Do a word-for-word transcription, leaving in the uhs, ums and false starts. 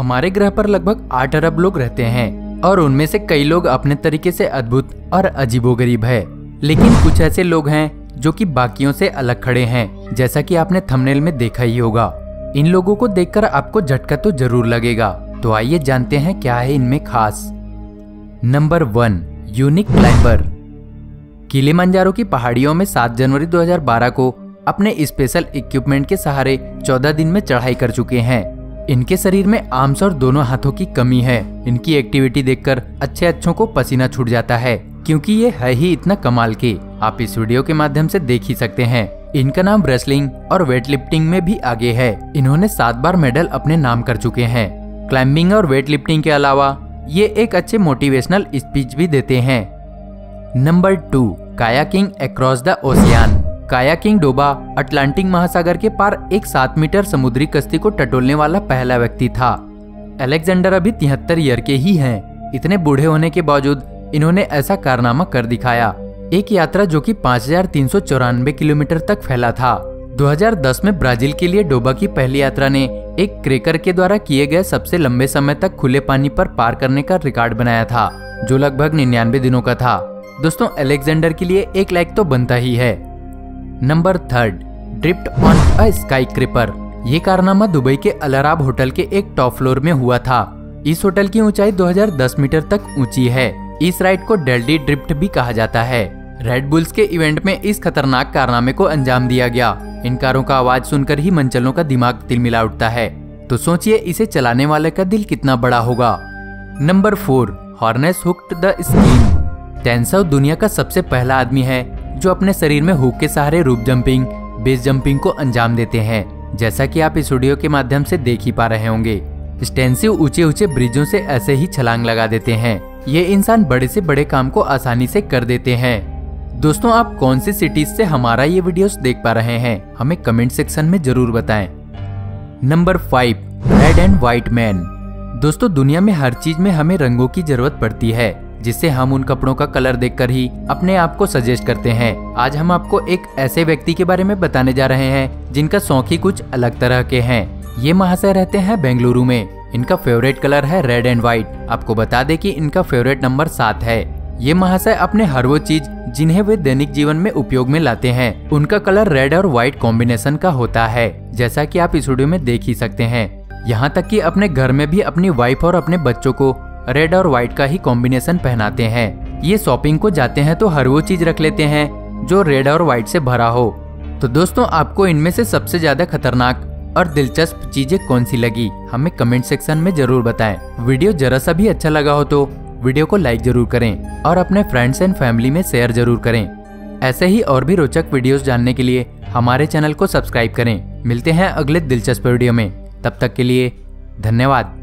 हमारे ग्रह पर लगभग आठ अरब लोग रहते हैं और उनमें से कई लोग अपने तरीके से अद्भुत और अजीबोगरीब है, लेकिन कुछ ऐसे लोग हैं जो कि बाकियों से अलग खड़े हैं, जैसा कि आपने थंबनेल में देखा ही होगा। इन लोगों को देखकर आपको झटका तो जरूर लगेगा, तो आइए जानते हैं क्या है इनमें खास। Number one, unique climber. Kilimanjaro की पहाड़ियों में सात जनवरी दो हज़ार बारह को अपने स्पेशल इक्विपमेंट के सहारे चौदह दिन में चढ़ाई कर चुके हैं। इनके शरीर में आर्म्स और दोनों हाथों की कमी है। इनकी एक्टिविटी देखकर अच्छे अच्छों को पसीना छूट जाता है, क्योंकि ये है ही इतना कमाल के। आप इस वीडियो के माध्यम से देख ही सकते हैं। इनका नाम रेसलिंग और वेटलिफ्टिंग में भी आगे है। इन्होंने सात बार मेडल अपने नाम कर चुके हैं। क्लाइंबिंग और वेटलिफ्टिंग के अलावा ये एक अच्छे मोटिवेशनल स्पीच भी देते हैं। Number two, kayaking across the ocean. Kayaking डोबा अटलांटिक महासागर के पार एक सात मीटर समुद्री कश्ती को टटोलने वाला पहला व्यक्ति था। अलेक्जेंडर अभी तिहत्तर ईयर के ही हैं। इतने बूढ़े होने के बावजूद इन्होंने ऐसा कारनामा कर दिखाया। एक यात्रा जो कि पाँच हजार तीन सौ चौरानवे किलोमीटर तक फैला था। दो हज़ार दस में ब्राजील के लिए डोबा की पहली यात्रा ने एक क्रेकर के द्वारा किए गए सबसे लंबे समय तक खुले पानी पर पार करने का रिकॉर्ड बनाया था, जो लगभग निन्यानवे दिनों का था। दोस्तों, अलेक्जेंडर के लिए एक लाइक तो बनता ही है। Number third, drift on a skyscraper. ये कारनामा दुबई के अलराब होटल के एक टॉप फ्लोर में हुआ था। इस होटल की ऊंचाई दो हज़ार दस मीटर तक ऊंची है। इस राइड को डेल्डी ड्रिफ्ट भी कहा जाता है। रेड बुल्स के इवेंट में इस खतरनाक कारनामे को अंजाम दिया गया। इन कारों का आवाज सुनकर ही मनचलों का दिमाग तिलमिला उठता है। तो सोचिए इसे चलाने वाले का दिल कितना बड़ा होगा। Number four, harness hooked the scheme. टेंसव दुनिया का सबसे पहला आदमी है जो अपने शरीर में हुक के सहारे रूप जंपिंग, बेस जंपिंग को अंजाम देते हैं, जैसा कि आप इस वीडियो के माध्यम से देख ही पा रहे होंगे। स्टेंसिव ऊंचे ऊंचे ब्रिजों से ऐसे ही छलांग लगा देते हैं। ये इंसान बड़े से बड़े काम को आसानी से कर देते हैं। दोस्तों, आप कौन सी सिटीज से हमारा ये वीडियोस देख पा रहे हैं, हमें कमेंट सेक्शन में जरूर बताएं। Number five, red and white man. दोस्तों, दुनिया में हर चीज में हमें रंगों की जरूरत पड़ती है, जिससे हम उन कपड़ों का कलर देखकर ही अपने आप को सजेस्ट करते हैं। आज हम आपको एक ऐसे व्यक्ति के बारे में बताने जा रहे हैं जिनका शौक ही कुछ अलग तरह के हैं। ये महाशय रहते हैं बेंगलुरु में। इनका फेवरेट कलर है रेड एंड व्हाइट। आपको बता दें कि इनका फेवरेट नंबर सात है। ये महाशय अपने हर वो चीज जिन्हें वे दैनिक जीवन में उपयोग में लाते हैं, उनका कलर रेड और व्हाइट कॉम्बिनेशन का होता है, जैसा कि आप इस वीडियो में देख ही सकते हैं। यहाँ तक कि अपने घर में भी अपनी वाइफ और अपने बच्चों को रेड और व्हाइट का ही कॉम्बिनेशन पहनाते हैं। ये शॉपिंग को जाते हैं तो हर वो चीज रख लेते हैं जो रेड और व्हाइट से भरा हो। तो दोस्तों, आपको इनमें से सबसे ज्यादा खतरनाक और दिलचस्प चीजें कौन सी लगी, हमें कमेंट सेक्शन में जरूर बताएं। वीडियो जरा सा भी अच्छा लगा हो तो वीडियो को लाइक जरूर करें और अपने फ्रेंड्स एंड फैमिली में शेयर जरूर करें। ऐसे ही और भी रोचक वीडियोस जानने के लिए हमारे चैनल को सब्सक्राइब करें। मिलते हैं अगले दिलचस्प वीडियो में, तब तक के लिए धन्यवाद।